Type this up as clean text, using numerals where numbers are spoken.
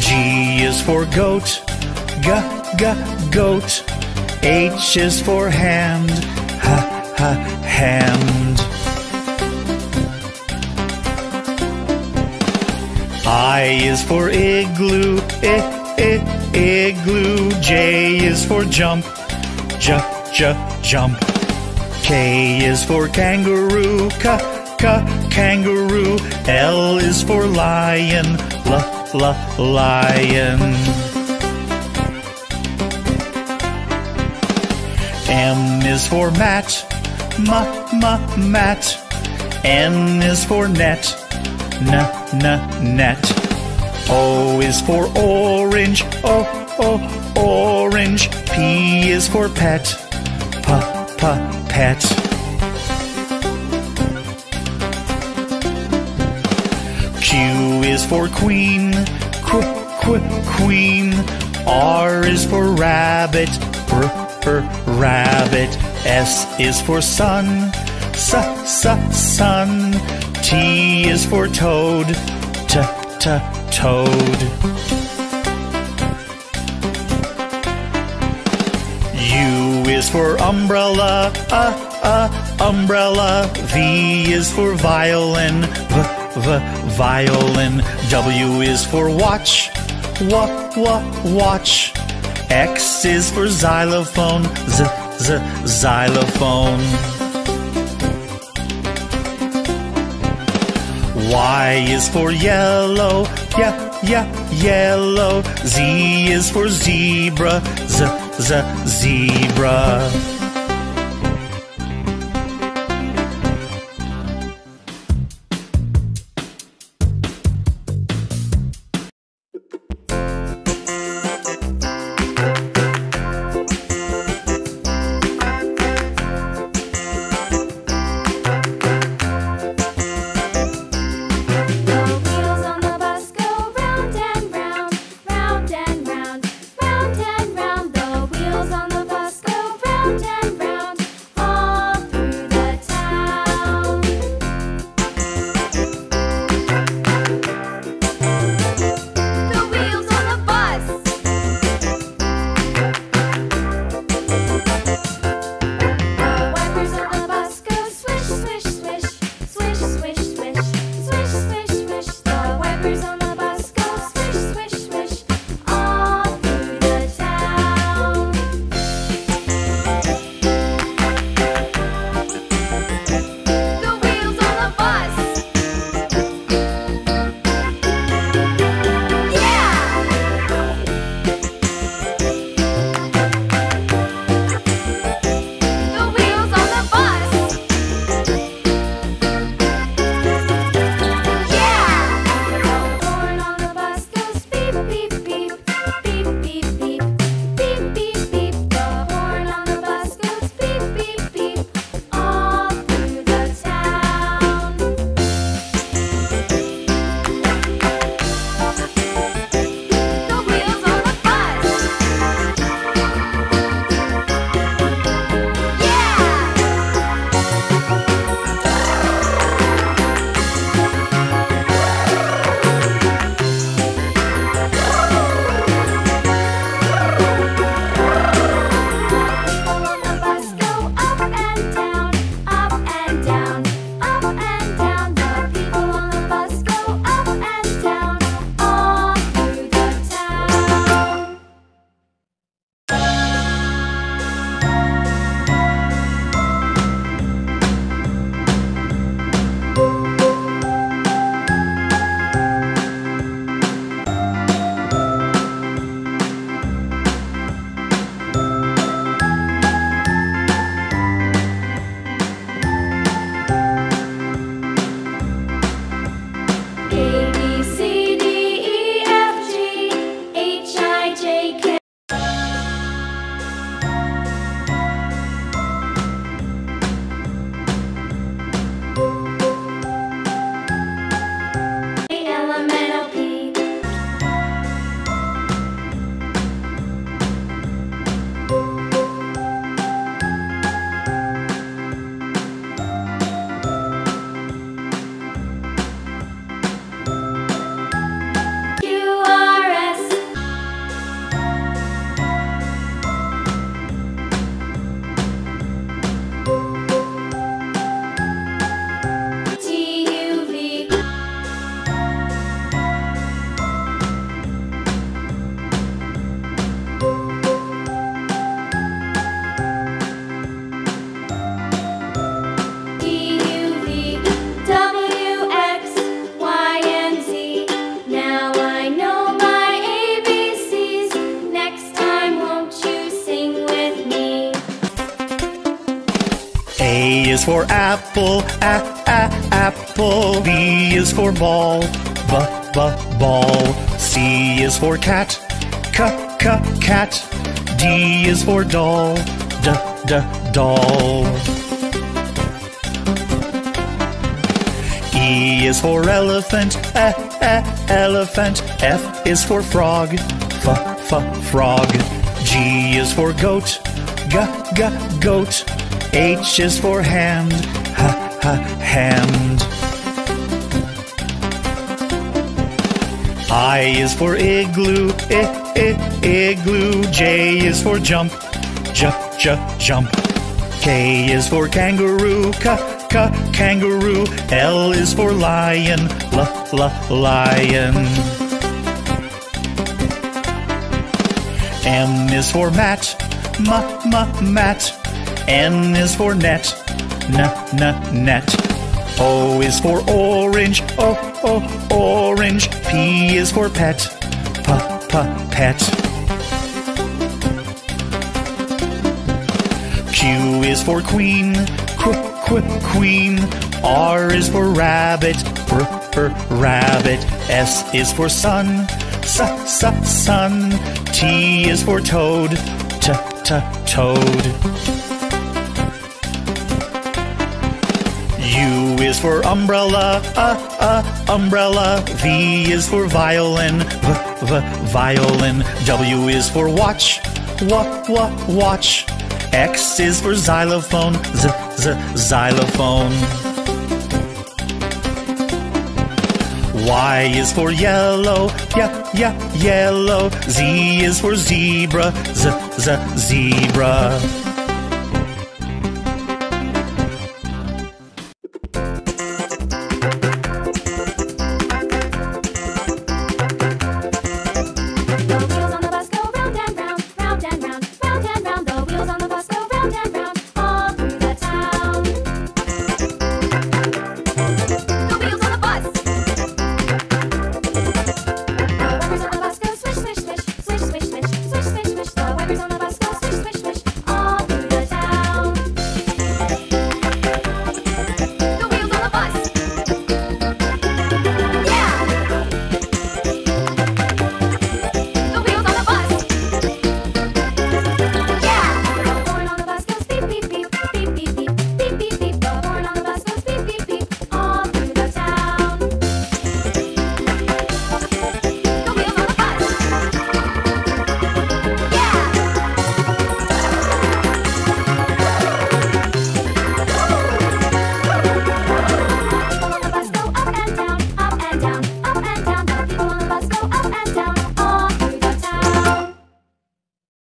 G is for goat, goat. H is for hand, hand. I is for igloo, igloo. J is for jump, jump. K is for kangaroo, kangaroo. L is for lion, lion. M is for mat, mat. N is for net, net. O is for orange, orange. P is for pet, pet. Q is for queen, queen. R is for rabbit, rabbit. S is for sun, sun. T is for toad, toad. U is for umbrella, umbrella. V is for violin, violin. W is for watch, watch. X is for xylophone, xylophone. Y is for yellow, yellow. Z is for zebra, zebra. Round and round, the wheels on the bus go round and round. A is for apple, apple. B is for ball, ball. C is for cat, cat. D is for doll, doll. E is for elephant, elephant. F is for frog, frog. G is for goat, goat. H is for hand, hand. I is for igloo, igloo. J is for jump, jump. K is for kangaroo, kangaroo. L is for lion, lion. M is for mat, mat. N is for net, net. O is for orange, orange. P is for pet, pet. Q is for queen, queen. R is for rabbit, rabbit. S is for sun, sun. T is for toad, toad. U is for umbrella, umbrella. V is for violin, violin. W is for watch, watch. X is for xylophone, xylophone. Y is for yellow, yellow. Z is for zebra, zebra.